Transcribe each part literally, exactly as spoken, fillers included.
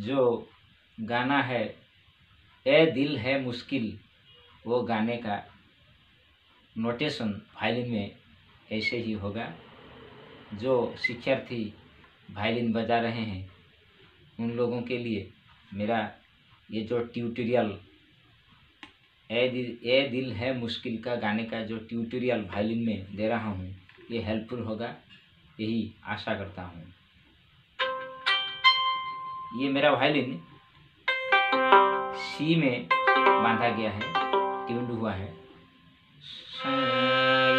जो गाना है ए दिल है मुश्किल, वो गाने का नोटेशन वायलिन में ऐसे ही होगा। जो शिक्षार्थी वायलिन बजा रहे हैं उन लोगों के लिए मेरा ये जो ट्यूटोरियल ए दिल ए दिल है मुश्किल का गाने का जो ट्यूटोरियल वायलिन में दे रहा हूँ, ये हेल्पफुल होगा, यही आशा करता हूँ। ये मेरा वायलिन सी में बांधा गया है, ट्यून्ड हुआ है।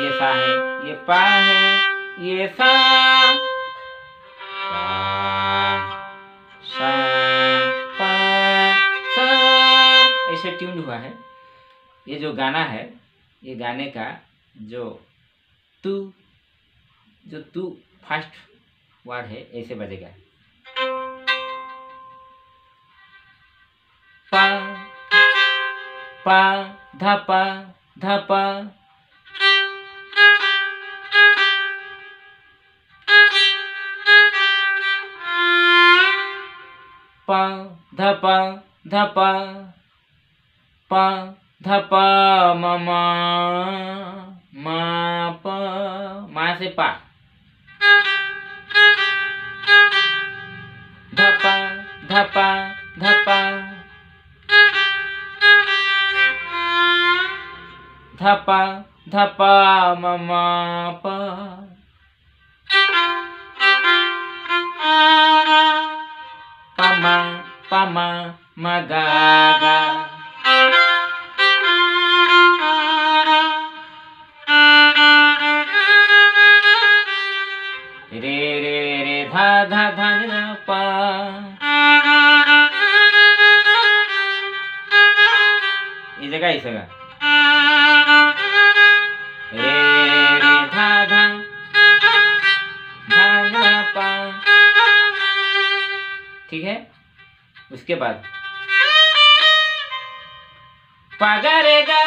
ये सा है, ये पा है, ये सा पा, सा, पा, सा, ऐसे ट्यून्ड हुआ है। ये जो गाना है, ये गाने का जो तू जो तू फर्स्ट वर्ड है ऐसे बजेगा। पा पा धा पा धा पा, पा धा पा धा पा, पा धा पा मा मा मा पा, मा से पा, धा पा धा पा धा पा, धा पा धा पा मा मा पा। Pama, pama, magaga. Re, re, re, dha, dha, dha, dha, pa. इस जगह इस जगह रे रे धा धा धा धा पा, ठीक है। उसके बाद पागा रे गा,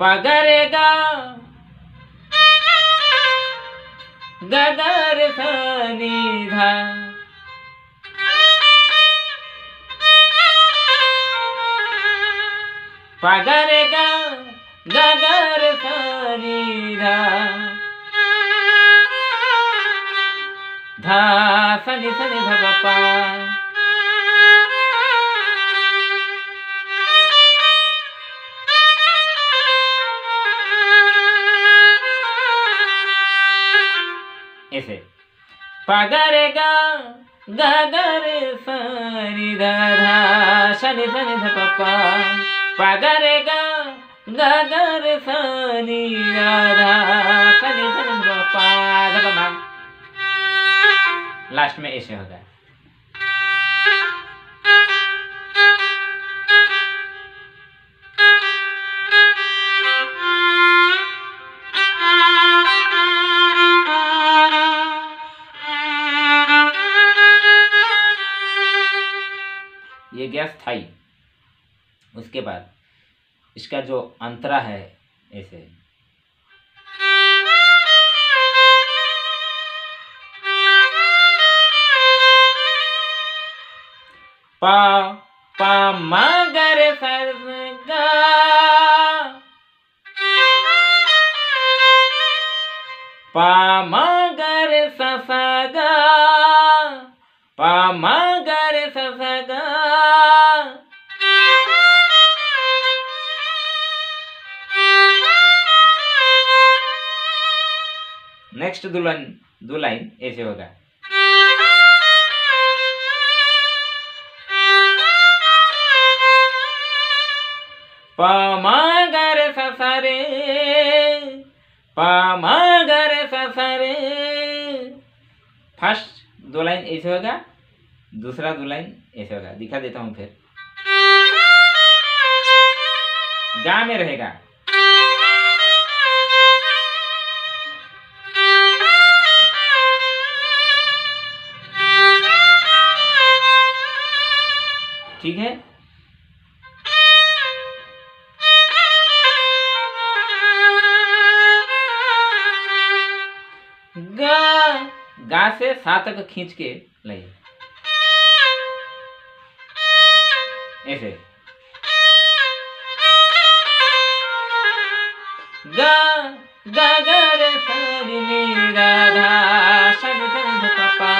पागा रे गा गा गा रे सा नी धा, पागा रे गा गा गा रे सा नी धा, धा सा नी सा नी धा पा, ऐसे पागा रे गा गा गा रे सा नी धा, धा सा नी सा नी धा पा, पागा रे गा गा गा रे सा नी धा, सा नी सा नी धा पा धा पा मा। लास्ट में ऐसे होगा। ये गया स्थाई। उसके बाद इसका जो अंतरा है ऐसे, पा पा मा गा रे सा गा, पा मा गा रे सा सा गा, पा मा गा रे सा सा गा, नेक्स्ट दो लाइन दो लाइन ऐसे होगा। पा मा गा रे सा सा रे, पा मा गा रे सा सा रे। फर्स्ट दो लाइन ऐसे होगा, दूसरा दो लाइन ऐसे होगा। दिखा देता हूँ फिर। गा में रहेगा, ठीक है। गा से सा तक खींच के लाइए ऐसे। गा गा गा रे सा रे नी गा धा सा रे ध पा पा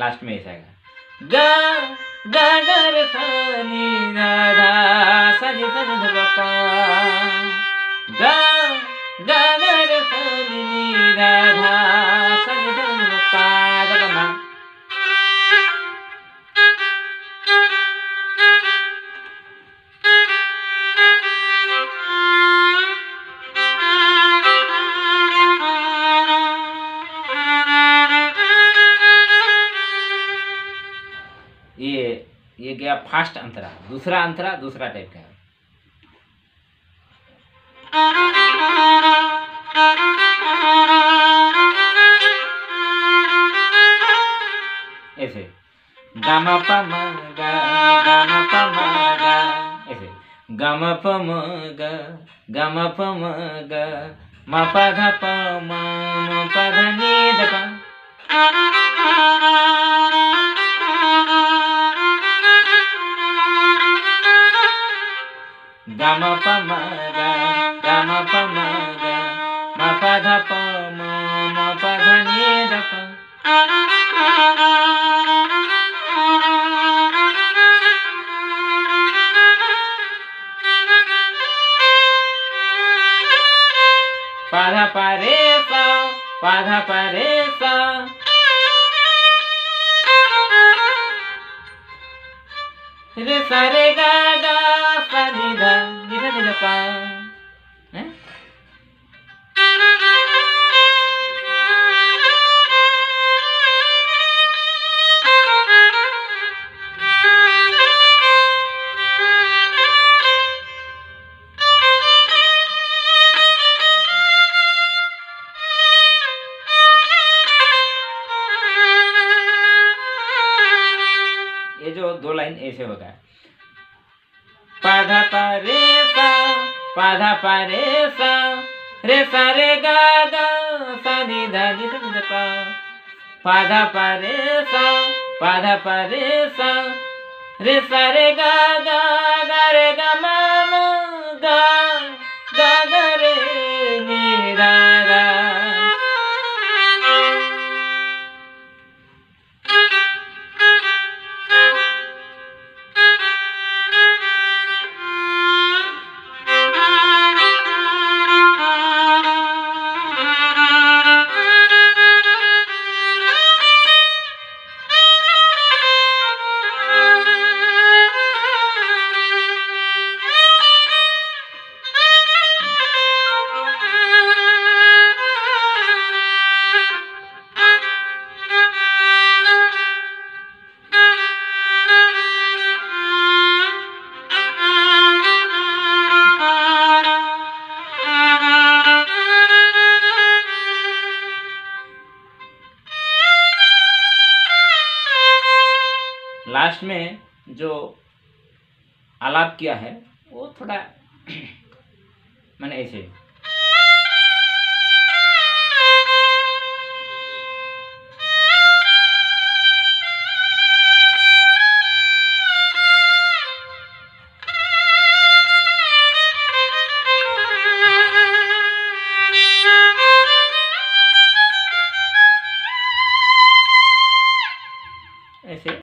लास्ट में ऐसा आएगा। गा गा गा रे सा नी गा धा सा रे ध पा पा गा गा गा रे सा नी गा धा सा रे ध पा पा। ये ये गया फास्ट अंतरा, दूसरा अंतरा दूसरा टाइप का है। ऐसे गम पम गा गम पम गा ऐसे गम पम गा गम पम गा म प ध प म म प ध नि ध प। गम पम गा गम पम गा म प ध प म म प ध नि ध प। प ध प रे सा प ध प रे सा रे सा रे गा गा सा नि ध नि ध नि ध पा। ये जो दो लाइन ऐसे होगा। पाधा पारे सा पाधा पारे सा रे सा रे गा गा सा नि ध नि ध नि ध पा। पाधा पारे सा पाधा पारे सा रे सा रे गा गा गा रे गा म म गा गा गा रे नि रा रा। लास्ट में जो आलाप किया है वो थोड़ा मैंने ऐसे ऐसे